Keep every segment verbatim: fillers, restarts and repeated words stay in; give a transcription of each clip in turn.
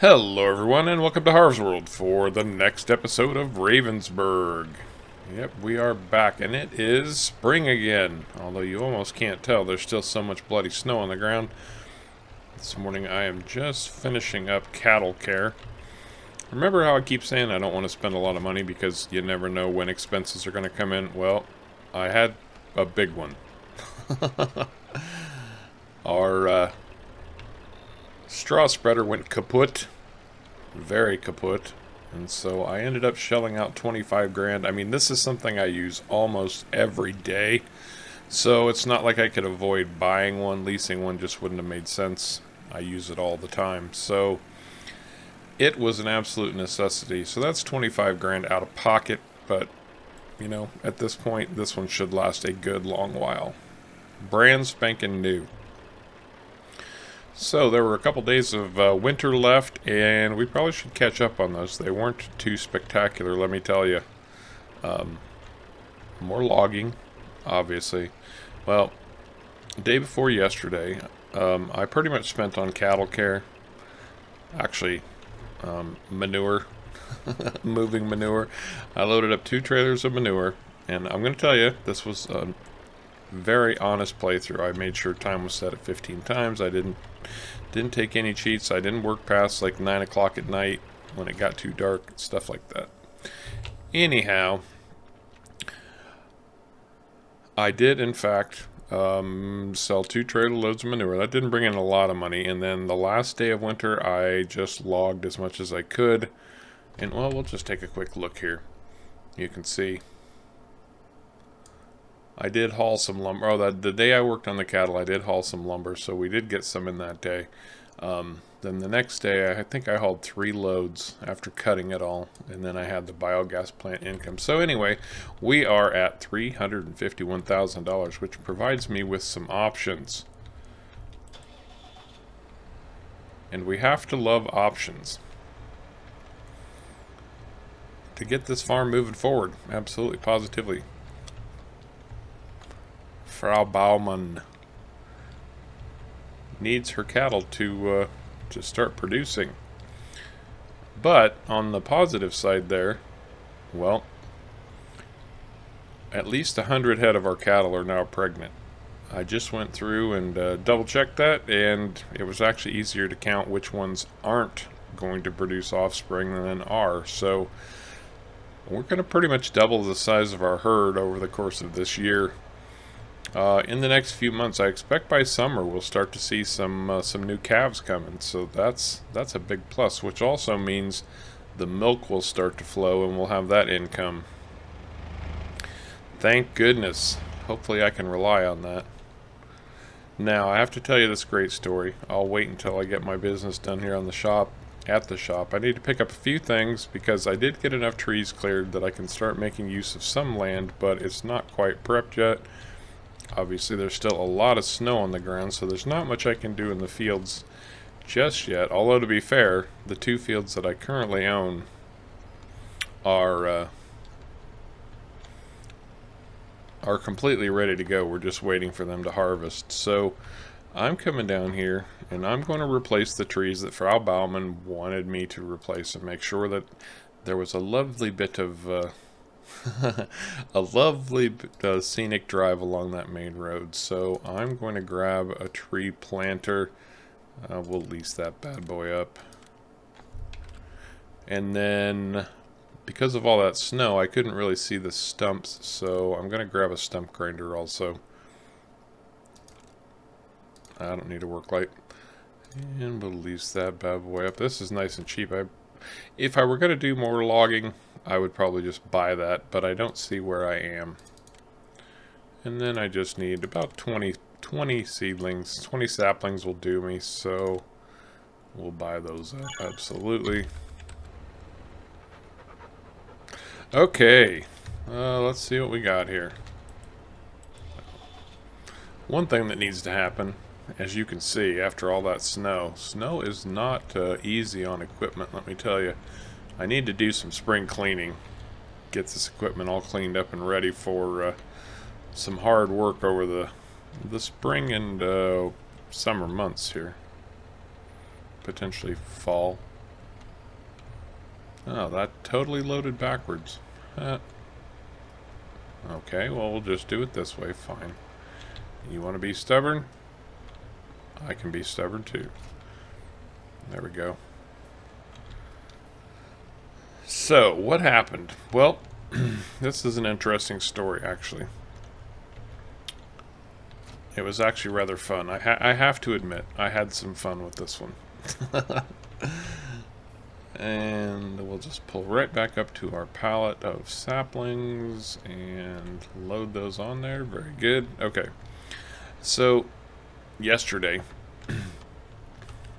Hello everyone and welcome to Harv's World for the next episode of Ravensberg. Yep, we are back and it is spring again. Although you almost can't tell, there's still so much bloody snow on the ground. This morning I am just finishing up cattle care. Remember how I keep saying I don't want to spend a lot of money because you never know when expenses are going to come in? Well, I had a big one. Our, uh... straw spreader went kaput, very kaput, and so I ended up shelling out twenty-five grand. I mean, this is something I use almost every day, so it's not like I could avoid buying one. Leasing one just wouldn't have made sense. I use it all the time, so it was an absolute necessity. So that's twenty-five grand out of pocket, but you know, at this point this one should last a good long while. Brand spanking new. So there were a couple days of uh, winter left, and we probably should catch up on those. They weren't too spectacular, let me tell you. Um, more logging, obviously. Well, day before yesterday, um, I pretty much spent on cattle care. Actually, um, manure, moving manure. I loaded up two trailers of manure, and I'm going to tell you, this was a very honest playthrough. I made sure time was set at fifteen times. I didn't didn't take any cheats. I didn't work past like nine o'clock at night when it got too dark, stuff like that. Anyhow, I did in fact um, sell two trailer loads of manure. That didn't bring in a lot of money, and then the last day of winter I just logged as much as I could. And well, we'll just take a quick look here. You can see I did haul some lumber. Oh, that, the day I worked on the cattle, I did haul some lumber, so we did get some in that day. Um, then the next day, I think I hauled three loads after cutting it all, and then I had the biogas plant income. So anyway, we are at three hundred fifty-one thousand dollars, which provides me with some options. And we have to love options to get this farm moving forward, absolutely, positively. Frau Baumann needs her cattle to uh, to start producing. But on the positive side there, well, at least a hundred head of our cattle are now pregnant. I just went through and uh, double checked that, and it was actually easier to count which ones aren't going to produce offspring than are. So we're going to pretty much double the size of our herd over the course of this year. Uh, in the next few months, I expect by summer we'll start to see some uh, some new calves coming, so that's that's a big plus, which also means the milk will start to flow and we'll have that income. Thank goodness. Hopefully I can rely on that. Now, I have to tell you this great story. I'll wait until I get my business done here on the shop, at the shop. I need to pick up a few things because I did get enough trees cleared that I can start making use of some land, but it's not quite prepped yet. Obviously there's still a lot of snow on the ground, so there's not much I can do in the fields just yet. Although, to be fair, the two fields that I currently own are uh, are completely ready to go. We're just waiting for them to harvest. So I'm coming down here and I'm going to replace the trees that Frau Baumann wanted me to replace and make sure that there was a lovely bit of uh, a lovely uh, scenic drive along that main road. So I'm going to grab a tree planter. Uh, we'll lease that bad boy up. And then because of all that snow, I couldn't really see the stumps, so I'm going to grab a stump grinder also. I don't need a work light. And we'll lease that bad boy up. This is nice and cheap. I, if I were going to do more logging, I would probably just buy that, but I don't see where I am. And then I just need about twenty, twenty seedlings. twenty saplings will do me, so we'll buy those up, absolutely. Okay, uh, let's see what we got here. One thing that needs to happen, as you can see, after all that snow, snow is not uh, easy on equipment, let me tell you. I need to do some spring cleaning, get this equipment all cleaned up and ready for uh, some hard work over the the spring and uh, summer months here, potentially fall. Oh, that totally loaded backwards. Uh, okay, well, we'll just do it this way. Fine. You want to be stubborn? I can be stubborn too. There we go. So, what happened? Well, this is an interesting story, actually. It was actually rather fun. I, ha I have to admit, I had some fun with this one. And we'll just pull right back up to our pallet of saplings and load those on there. Very good. Okay. So, yesterday,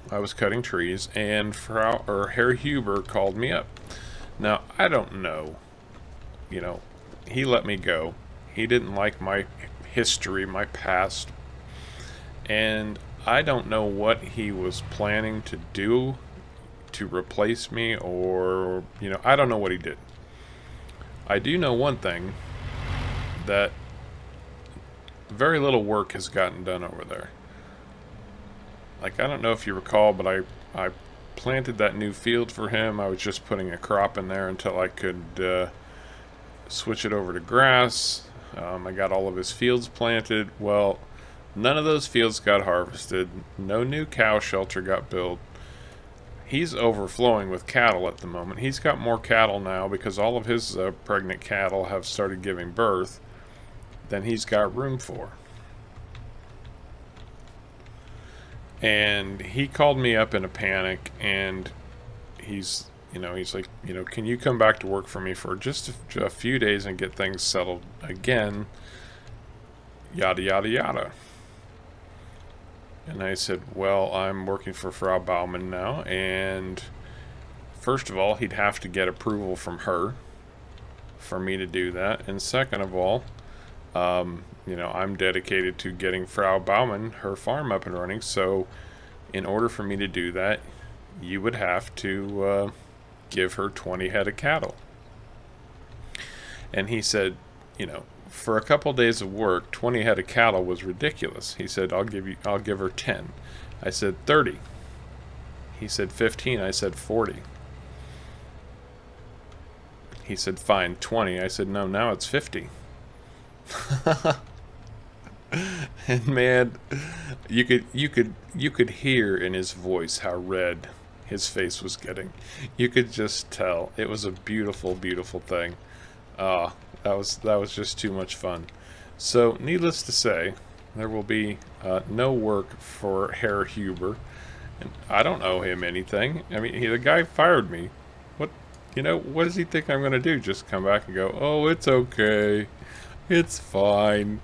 I was cutting trees, and Frau, or Herr Huber called me up. Now, I don't know. You know, he let me go. He didn't like my history, my past. And I don't know what he was planning to do to replace me, or, you know, I don't know what he did. I do know one thing, that very little work has gotten done over there. Like, I don't know if you recall, but I, I planted that new field for him. I was just putting a crop in there until I could uh, switch it over to grass. Um, I got all of his fields planted. Well, none of those fields got harvested. No new cow shelter got built. He's overflowing with cattle at the moment. He's got more cattle now because all of his uh, pregnant cattle have started giving birth than he's got room for. And he called me up in a panic, and he's, you know, he's like, you know, can you come back to work for me for just a, a few days and get things settled again? Yada, yada, yada. And I said, well, I'm working for Frau Baumann now, and first of all, he'd have to get approval from her for me to do that. And second of all, um, you know, I'm dedicated to getting Frau Baumann, her farm, up and running. So in order for me to do that, you would have to uh, give her twenty head of cattle. And he said, you know, for a couple days of work, twenty head of cattle was ridiculous. He said, I'll give you, I'll give her ten. I said, thirty. He said, fifteen. I said, forty. He said, fine, twenty. I said, no, now it's fifty. And man, you could you could you could hear in his voice how red his face was getting. You could just tell. It was a beautiful, beautiful thing. Uh, that was that was just too much fun. So, needless to say, there will be uh, no work for Herr Huber, and I don't owe him anything. I mean, he, the guy fired me. What, you know? What does he think I'm going to do? Just come back and go, oh, it's okay. It's fine.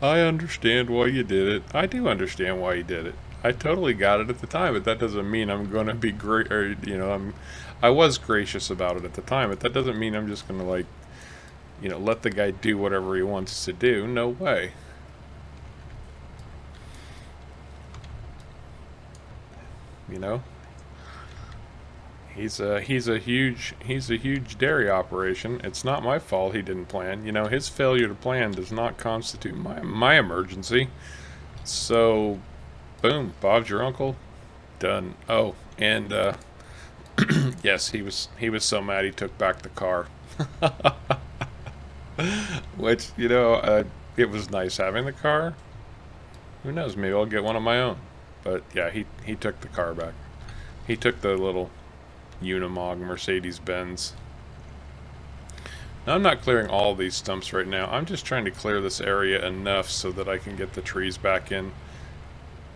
I understand why you did it. I do understand why you did it. I totally got it at the time, but that doesn't mean I'm going to be great, or, you know, I'm, I was gracious about it at the time, but that doesn't mean I'm just going to, like, you know, let the guy do whatever he wants to do. No way. You know? He's a, he's a huge, he's a huge dairy operation. It's not my fault he didn't plan. You know, his failure to plan does not constitute my, my emergency. So, boom, Bob's your uncle. Done. Oh, and, uh, yes, he was, he was so mad he took back the car. Which, you know, uh, it was nice having the car. Who knows, maybe I'll get one of my own. But, yeah, he, he took the car back. He took the little Unimog Mercedes-Benz. Now, I'm not clearing all these stumps right now. I'm just trying to clear this area enough so that I can get the trees back in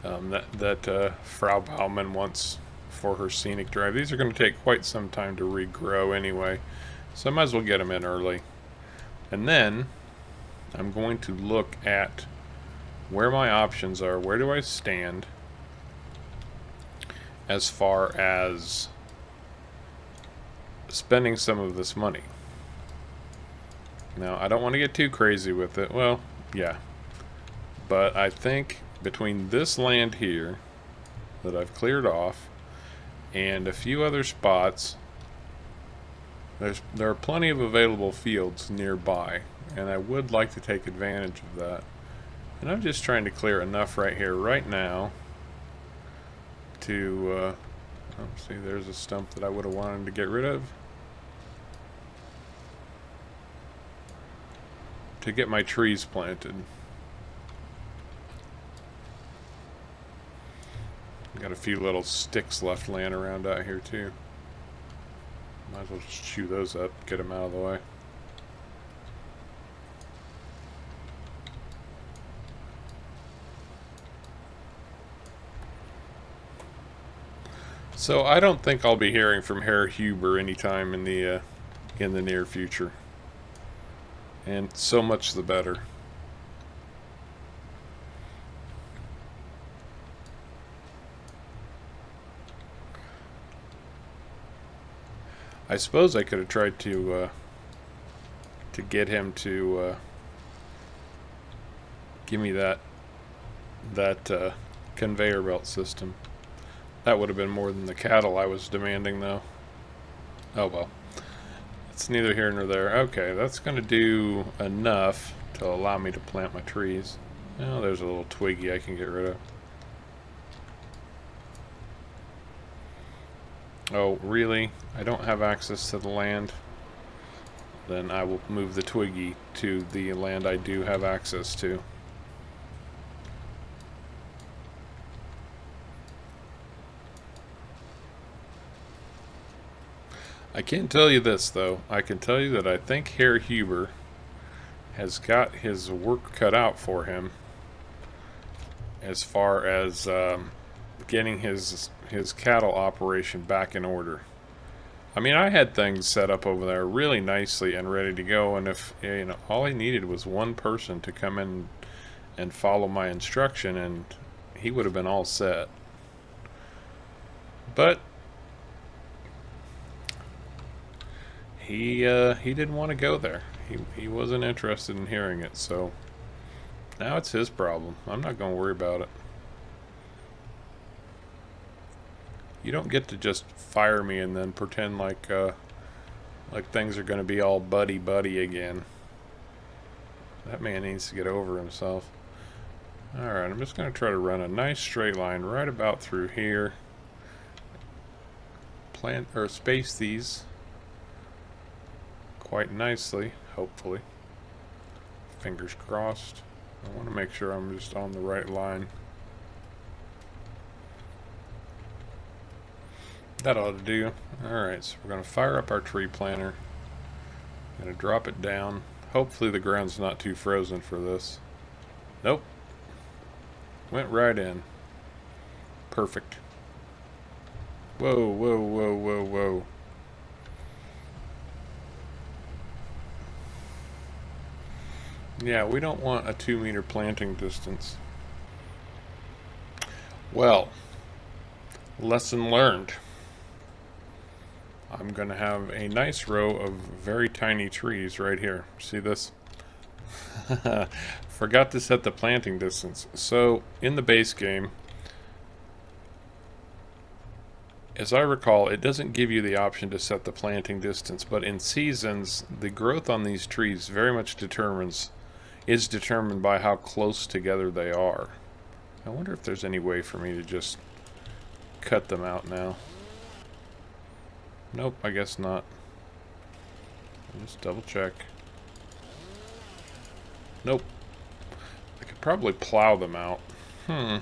um, that, that uh, Frau Baumann wants for her scenic drive. These are going to take quite some time to regrow anyway, so I might as well get them in early. And then I'm going to look at where my options are. Where do I stand as far as spending some of this money? Now, I don't want to get too crazy with it. Well, yeah, but I think between this land here that I've cleared off and a few other spots, there's there are plenty of available fields nearby, and I would like to take advantage of that. And I'm just trying to clear enough right here right now to uh, Oh, see, there's a stump that I would have wanted to get rid of. To get my trees planted. Got a few little sticks left laying around out here too. Might as well just chew those up, get them out of the way. So I don't think I'll be hearing from Herr Huber anytime in the uh, in the near future, and so much the better. I suppose I could have tried to uh, to get him to uh, give me that that uh, conveyor belt system. That would have been more than the cattle I was demanding, though. Oh well. It's neither here nor there. Okay, that's going to do enough to allow me to plant my trees. Oh, there's a little twiggy I can get rid of. Oh, really? I don't have access to the land? Then I will move the twiggy to the land I do have access to. I can't tell you this, though. I can tell you that I think Herr Huber has got his work cut out for him as far as um, getting his his cattle operation back in order. I mean, I had things set up over there really nicely and ready to go, and if you know, all I needed was one person to come in and follow my instruction, and he would have been all set. But He, uh, he didn't want to go there. He, he wasn't interested in hearing it, so now it's his problem. I'm not going to worry about it. You don't get to just fire me and then pretend like, uh, like things are going to be all buddy-buddy again. That man needs to get over himself. Alright, I'm just going to try to run a nice straight line right about through here. Plant, or space these quite nicely, hopefully. Fingers crossed. I want to make sure I'm just on the right line. That ought to do. Alright, so we're going to fire up our tree planter. I'm going to drop it down. Hopefully the ground's not too frozen for this. Nope. Went right in. Perfect. Whoa, whoa, whoa, whoa, whoa. Yeah, we don't want a two meter planting distance. Well, lesson learned. I'm gonna have a nice row of very tiny trees right here. See this? Forgot to set the planting distance. So in the base game, as I recall, it doesn't give you the option to set the planting distance, but in seasons, the growth on these trees very much determines is determined by how close together they are. I wonder if there's any way for me to just cut them out now. Nope, I guess not. Just double check. Nope. I could probably plow them out. Hmm.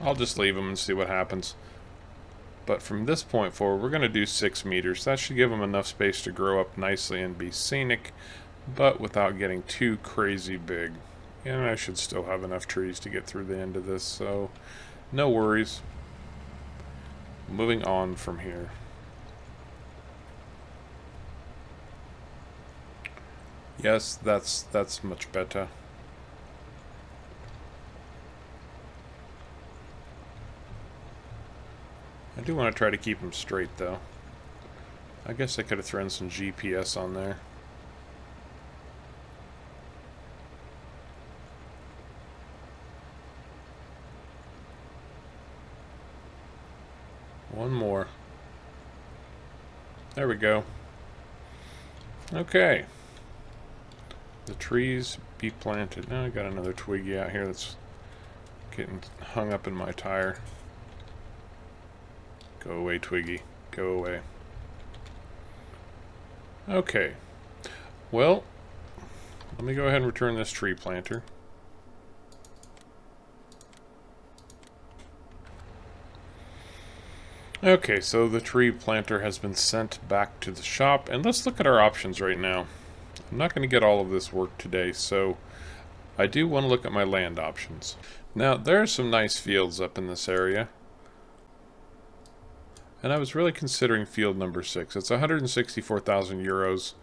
I'll just leave them and see what happens. But from this point forward, we're going to do six meters. That should give them enough space to grow up nicely and be scenic, but without getting too crazy big. And I should still have enough trees to get through the end of this, so no worries. Moving on from here. Yes, that's that's much better. I do want to try to keep them straight, though. I guess I could have thrown some G P S on there. One more. There we go. Okay. The trees be planted. Now I got another twiggy out here that's getting hung up in my tire. Go away, Twiggy. Go away. Okay. Well, let me go ahead and return this tree planter. Okay, so the tree planter has been sent back to the shop, and let's look at our options right now. I'm not going to get all of this work today, so I do want to look at my land options. Now, there are some nice fields up in this area. And I was really considering field number six. It's one hundred sixty-four thousand euros.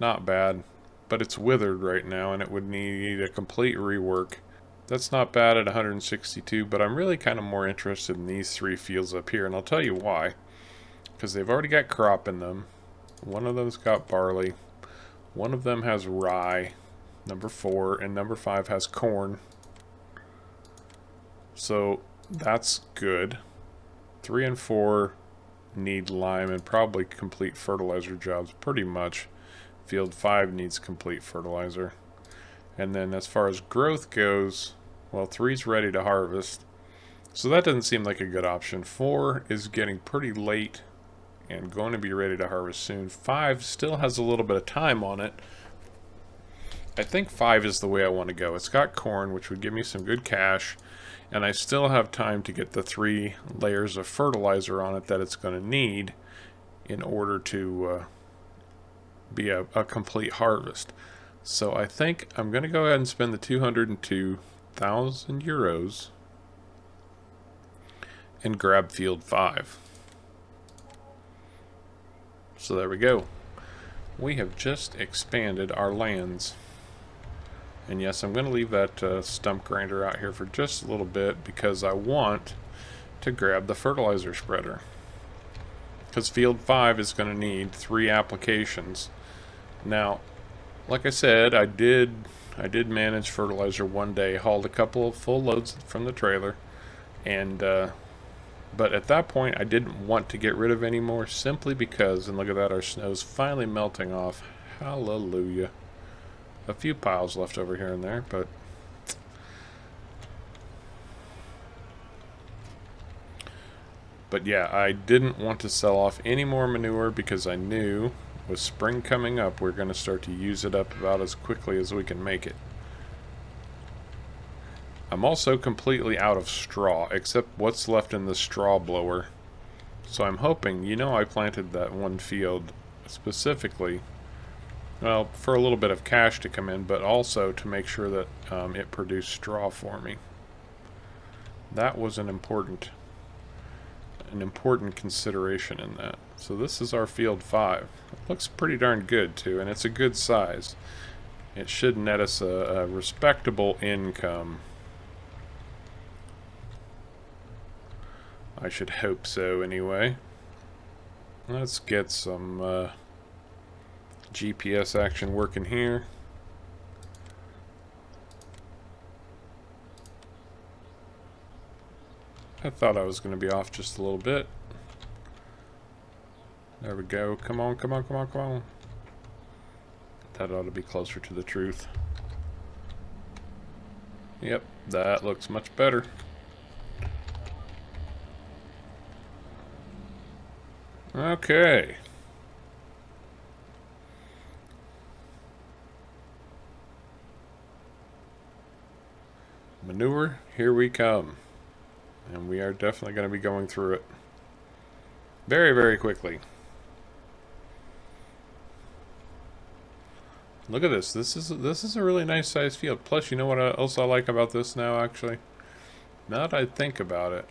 Not bad. But it's withered right now and it would need a complete rework. That's not bad at one hundred sixty-two, but I'm really kind of more interested in these three fields up here. And I'll tell you why. Because they've already got crop in them. One of them's got barley. One of them has rye. Number four. And number five has corn. So that's good. Three and four need lime and probably complete fertilizer jobs, pretty much. Field five needs complete fertilizer. And then as far as growth goes, well, three's ready to harvest. So that doesn't seem like a good option. Four is getting pretty late and going to be ready to harvest soon. Five still has a little bit of time on it. I think five is the way I want to go. It's got corn, which would give me some good cash. And I still have time to get the three layers of fertilizer on it that it's going to need in order to uh, be a, a complete harvest. So I think I'm going to go ahead and spend the two hundred two thousand euros and grab field five. So there we go. We have just expanded our lands. And yes, I'm going to leave that uh, stump grinder out here for just a little bit because I want to grab the fertilizer spreader. Because field five is going to need three applications. Now, like I said, I did I did manage fertilizer one day, hauled a couple of full loads from the trailer, and uh, but at that point I didn't want to get rid of any more simply because, and look at that, our snow's finally melting off. Hallelujah. A few piles left over here and there, but but yeah, I didn't want to sell off any more manure because I knew with spring coming up we're going to start to use it up about as quickly as we can make it. I'm also completely out of straw except what's left in the straw blower, so I'm hoping, you know, I planted that one field specifically, well, for a little bit of cash to come in, but also to make sure that um, it produced straw for me. That was an important, an important consideration in that. So this is our field five. It looks pretty darn good too, and it's a good size. It should net us a, a respectable income. I should hope so anyway. Let's get some uh, G P S action working here. I thought I was going to be off just a little bit. There we go. Come on, come on, come on, come on. That ought to be closer to the truth. Yep, that looks much better. Okay. Manure, here we come. And we are definitely going to be going through it very, very quickly. Look at this. This is this is a really nice sized field. Plus, you know what else I like about this now, actually? Now that I think about it,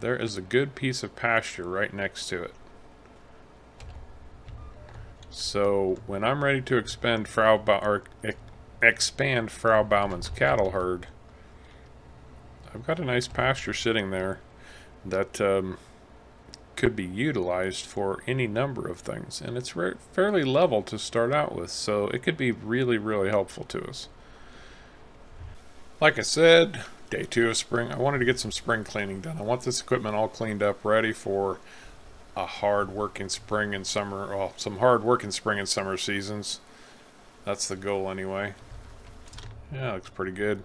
there is a good piece of pasture right next to it. So when I'm ready to expand Frau ba- or expand Frau Baumann's cattle herd, I've got a nice pasture sitting there that um, could be utilized for any number of things, and it's fairly level to start out with, so it could be really, really helpful to us. Like I said, day two of spring, I wanted to get some spring cleaning done. I want this equipment all cleaned up, ready for a hard working spring and summer, well, some hard working spring and summer seasons. That's the goal anyway. Yeah, it looks pretty good.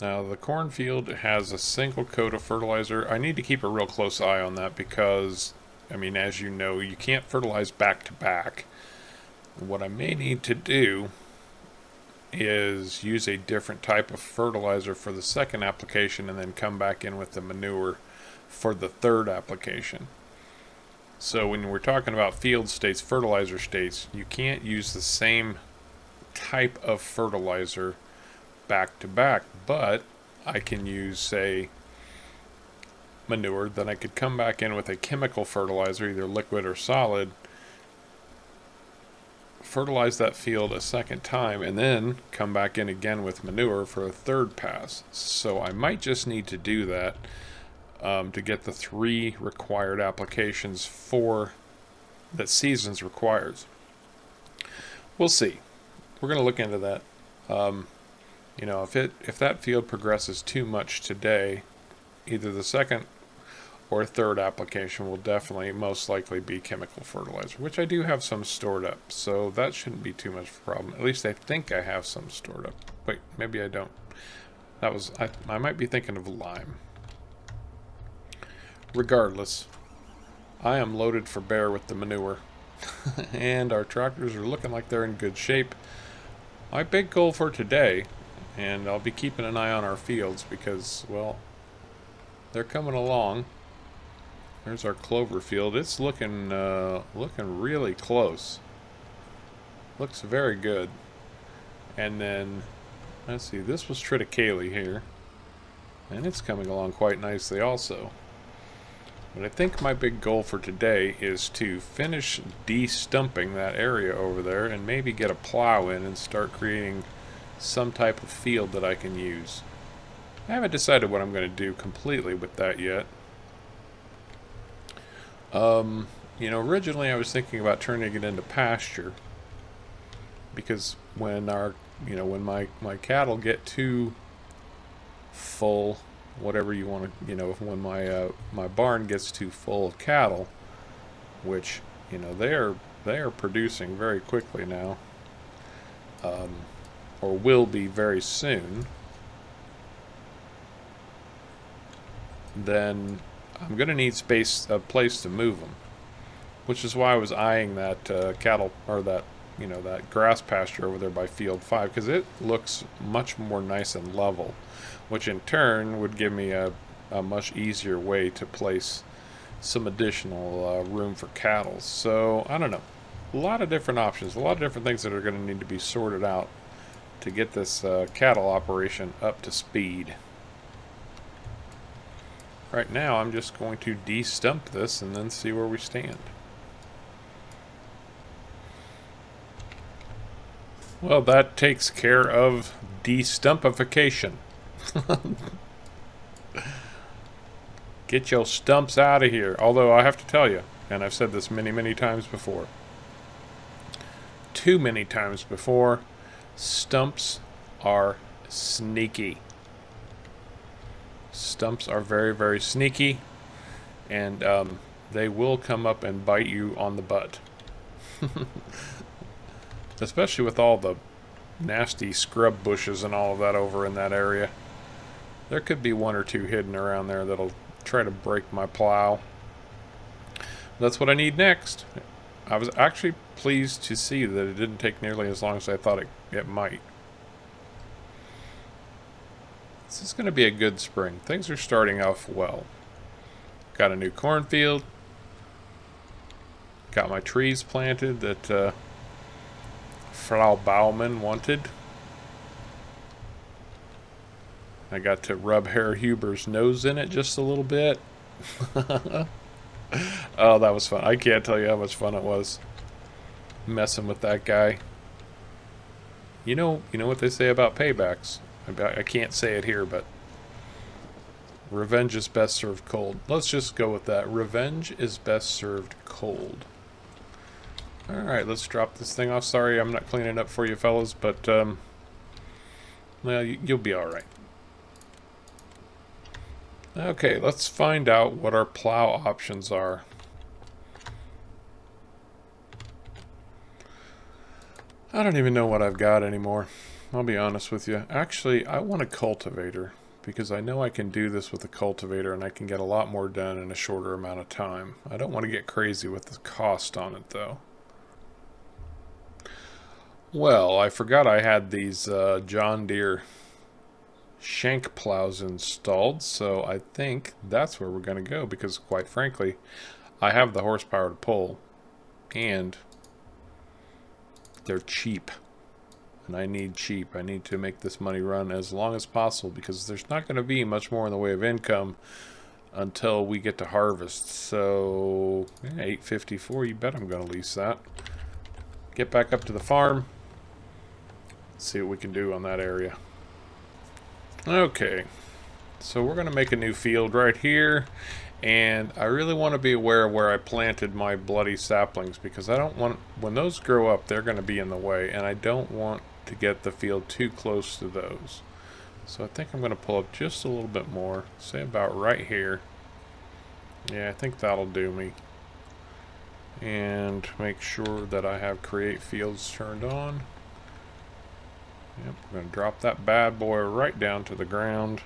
Now the cornfield has a single coat of fertilizer. I need to keep a real close eye on that because, I mean, as you know, you can't fertilize back to back. What I may need to do is use a different type of fertilizer for the second application and then come back in with the manure for the third application. So when we're talking about field states, fertilizer states, you can't use the same type of fertilizer back to back, but I can use, say, manure, then I could come back in with a chemical fertilizer, either liquid or solid, fertilize that field a second time, and then come back in again with manure for a third pass. So I might just need to do that um, to get the three required applications for that seasons requires. We'll see. We're going to look into that. Um, you know, if it if that field progresses too much today, either the second or third application will definitely most likely be chemical fertilizer, which I do have some stored up, so that shouldn't be too much of a problem. At least I think I have some stored up. Wait, maybe I don't. That was I, I might be thinking of lime. Regardless, I am loaded for bear with the manure and our tractors are looking like they're in good shape. My big goal for today, and I'll be keeping an eye on our fields because, well, they're coming along. There's our clover field. It's looking uh, looking really close. Looks very good. And then, let's see, this was triticale here. And it's coming along quite nicely also. But I think my big goal for today is to finish de-stumping that area over there and maybe get a plow in and start creating some type of field that I can use. I haven't decided what I'm going to do completely with that yet. Um, you know, originally I was thinking about turning it into pasture because when our, you know, when my, my cattle get too full, whatever you want to, you know, when my, uh, my barn gets too full of cattle, which, you know, they are, they are producing very quickly now, um, or will be very soon, then I'm going to need space, a place to move them, which is why I was eyeing that uh, cattle or that, you know, that grass pasture over there by field five, because it looks much more nice and level, which in turn would give me a, a much easier way to place some additional uh, room for cattle. So I don't know, a lot of different options, a lot of different things that are going to need to be sorted out to get this uh, cattle operation up to speed. Right now, I'm just going to de-stump this and then see where we stand. Well, that takes care of de-stumpification. Get your stumps out of here. Although, I have to tell you, and I've said this many, many times before. Too many times before, stumps are sneaky. Stumps are very, very sneaky, and um, they will come up and bite you on the butt. Especially with all the nasty scrub bushes and all of that over in that area. There could be one or two hidden around there that'll try to break my plow. That's what I need next. I was actually pleased to see that it didn't take nearly as long as I thought it, it might. This is going to be a good spring. Things are starting off well. Got a new cornfield. Got my trees planted that uh, Frau Baumann wanted. I got to rub Herr Huber's nose in it just a little bit. Oh, that was fun. I can't tell you how much fun it was messing with that guy. You know, you know what they say about paybacks. I can't say it here, but revenge is best served cold. Let's just go with that. Revenge is best served cold. Alright, let's drop this thing off. Sorry, I'm not cleaning up for you fellas, but, um, well, you'll be alright. Okay, let's find out what our plow options are. I don't even know what I've got anymore. I'll be honest with you. Actually, I want a cultivator because I know I can do this with a cultivator and I can get a lot more done in a shorter amount of time. I don't want to get crazy with the cost on it though. Well, I forgot I had these uh, John Deere shank plows installed, so I think that's where we're going to go because quite frankly, I have the horsepower to pull and they're cheap. And I need cheap. I need to make this money run as long as possible because there's not going to be much more in the way of income until we get to harvest. So yeah, eight fifty-four, you bet I'm going to lease that. Get back up to the farm. See what we can do on that area. Okay, so we're going to make a new field right here. And I really want to be aware of where I planted my bloody saplings because I don't want, when those grow up, they're going to be in the way. And I don't want to get the field too close to those. So I think I'm going to pull up just a little bit more, say about right here. Yeah, I think that'll do me. And make sure that I have create fields turned on. Yep, we're going to drop that bad boy right down to the ground.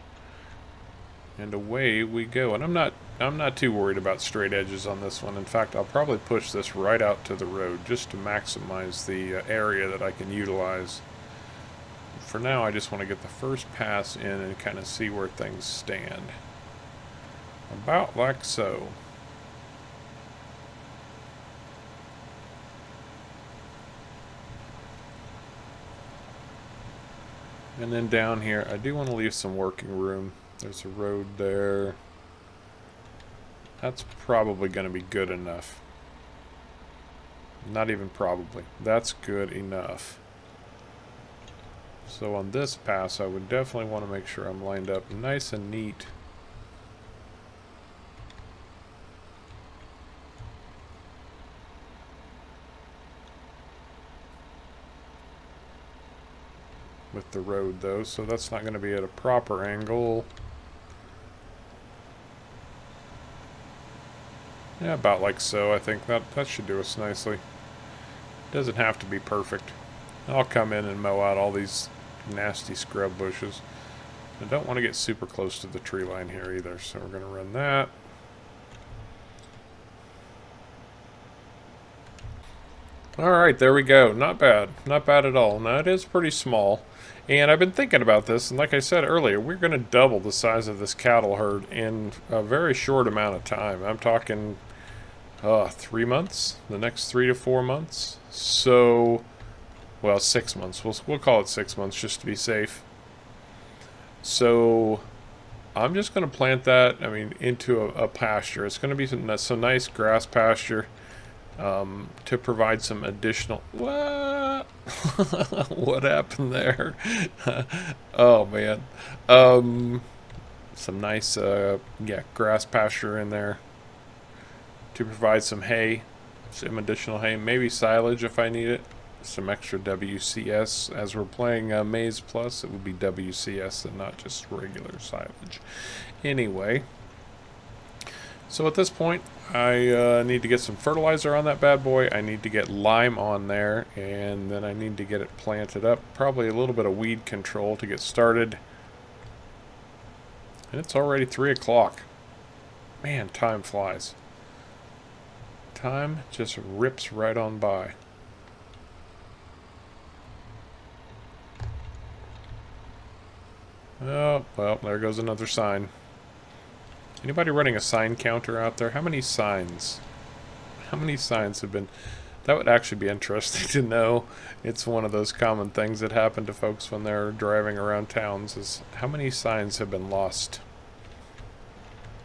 And away we go. And I'm not I'm not too worried about straight edges on this one. In fact, I'll probably push this right out to the road just to maximize the area that I can utilize. For now, I just want to get the first pass in and kind of see where things stand. About like so. And then down here, I do want to leave some working room. There's a road there. That's probably going to be good enough. Not even probably. That's good enough. So on this pass, I would definitely want to make sure I'm lined up nice and neat. With the road though, so that's not going to be at a proper angle. Yeah, about like so. I think that, that should do us nicely. Doesn't have to be perfect. I'll come in and mow out all these nasty scrub bushes. I don't want to get super close to the tree line here either, so we're going to run that. Alright, there we go. Not bad. Not bad at all. Now it is pretty small. And I've been thinking about this, and like I said earlier, we're going to double the size of this cattle herd in a very short amount of time. I'm talking uh, three months, the next three to four months. So, well, six months. We'll, we'll call it six months just to be safe. So, I'm just going to plant that, I mean, into a, a pasture. It's going to be some, some nice grass pasture um, to provide some additional... What? What happened there? Oh man, um, some nice uh, yeah grass pasture in there to provide some hay, some additional hay, maybe silage if I need it, some extra W C S. As we're playing uh, Maize Plus, it would be W C S and not just regular silage. Anyway, so at this point, I uh, need to get some fertilizer on that bad boy. I need to get lime on there, and then I need to get it planted up. Probably a little bit of weed control to get started. And it's already three o'clock. Man, time flies. Time just rips right on by. Oh, well, there goes another sign. Anybody running a sign counter out there? How many signs? How many signs have been... That would actually be interesting to know. It's one of those common things that happen to folks when they're driving around towns is how many signs have been lost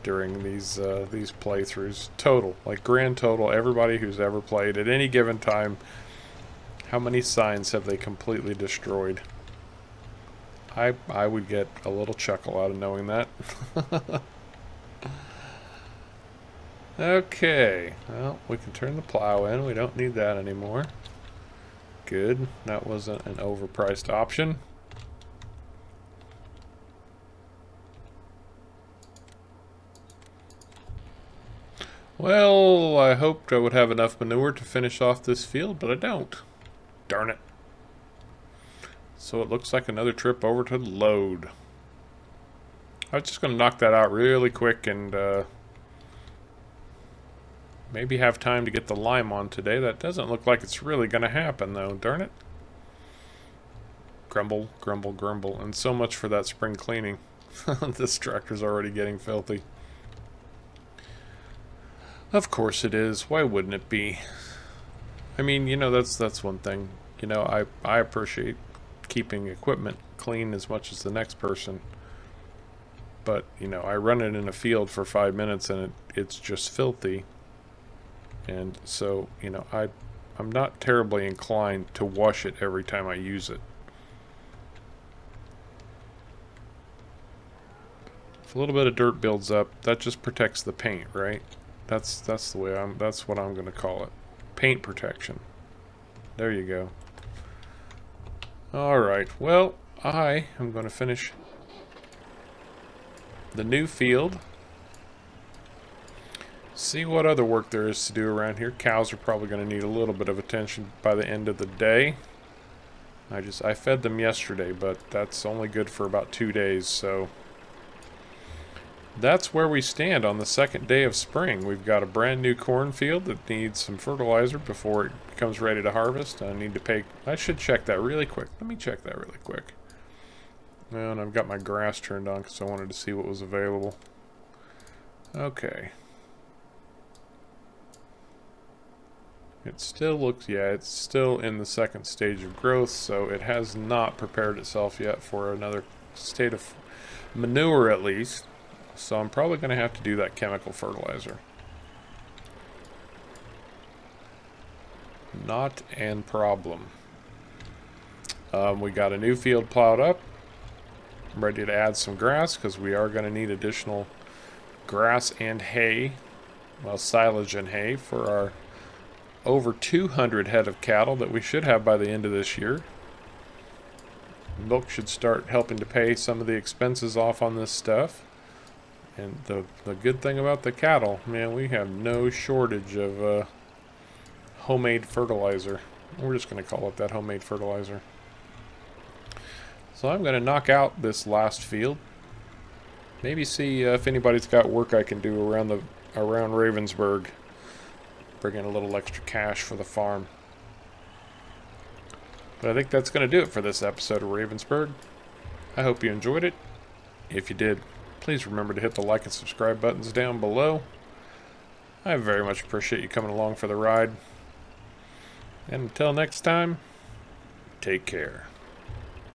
during these uh, these playthroughs? Total. Like grand total, everybody who's ever played at any given time, how many signs have they completely destroyed? I, I would get a little chuckle out of knowing that. Okay, well, we can turn the plow in. We don't need that anymore. Good, that wasn't an overpriced option. Well, I hoped I would have enough manure to finish off this field, but I don't. Darn it. So it looks like another trip over to load. I was just going to knock that out really quick and uh, maybe have time to get the lime on today. That doesn't look like it's really going to happen though, darn it. Grumble, grumble, grumble. And so much for that spring cleaning. This tractor's already getting filthy. Of course it is. Why wouldn't it be? I mean, you know, that's that's one thing. You know, I, I appreciate keeping equipment clean as much as the next person. But, you know, I run it in a field for five minutes and it, it's just filthy. And so, you know, I, I'm not terribly inclined to wash it every time I use it. If a little bit of dirt builds up, that just protects the paint, right? That's that's the way I'm that's what I'm gonna call it. Paint protection. There you go. Alright, well, I am gonna finish the new field. See what other work there is to do around here. Cows are probably going to need a little bit of attention by the end of the day. I just I fed them yesterday, but that's only good for about two days. So that's where we stand on the second day of spring. We've got a brand new cornfield that needs some fertilizer before it becomes ready to harvest. I need to pay. I should check that really quick. Let me check that really quick. And I've got my grass turned on because I wanted to see what was available. Okay. It still looks, yeah, it's still in the second stage of growth, so it has not prepared itself yet for another state of manure at least. So I'm probably going to have to do that chemical fertilizer. Not an problem. Um, we got a new field plowed up. I'm ready to add some grass because we are going to need additional grass and hay, well, silage and hay for our over two hundred head of cattle that we should have by the end of this year. Milk should start helping to pay some of the expenses off on this stuff. And the, the good thing about the cattle, man, we have no shortage of uh, homemade fertilizer. We're just going to call it that, homemade fertilizer. So I'm going to knock out this last field. Maybe see uh, if anybody's got work I can do around the around Ravensberg. Bring in a little extra cash for the farm. But I think that's going to do it for this episode of Ravensberg. I hope you enjoyed it. If you did, please remember to hit the like and subscribe buttons down below. I very much appreciate you coming along for the ride. And until next time, take care.